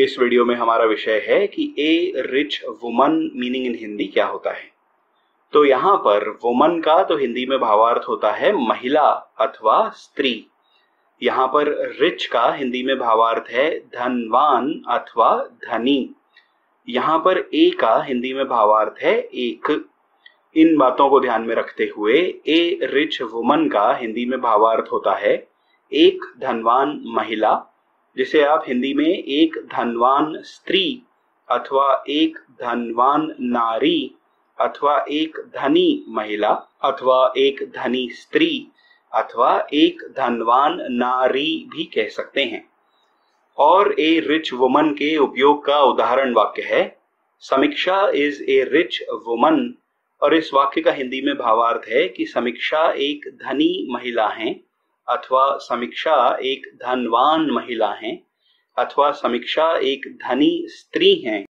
इस वीडियो में हमारा विषय है कि a rich woman meaning in Hindi क्या होता है। तो यहाँ पर वुमन का तो हिंदी में भावार्थ होता है महिला अथवा स्त्री। यहाँ पर रिच का हिंदी में भावार्थ है धनवान अथवा धनी। यहाँ पर ए का हिंदी में भावार्थ है एक। इन बातों को ध्यान में रखते हुए ए रिच वुमन का हिंदी में भावार्थ होता है एक धनवान महिला, जिसे आप हिंदी में एक धनवान स्त्री अथवा एक धनवान नारी अथवा एक धनी महिला अथवा एक धनी स्त्री अथवा एक धनवान नारी भी कह सकते हैं। और ए रिच वुमन के उपयोग का उदाहरण वाक्य है समीक्षा इज ए रिच वुमन, और इस वाक्य का हिंदी में भावार्थ है कि समीक्षा एक धनी महिला है अथवा समीक्षा एक धनवान महिला है अथवा समीक्षा एक धनी स्त्री है।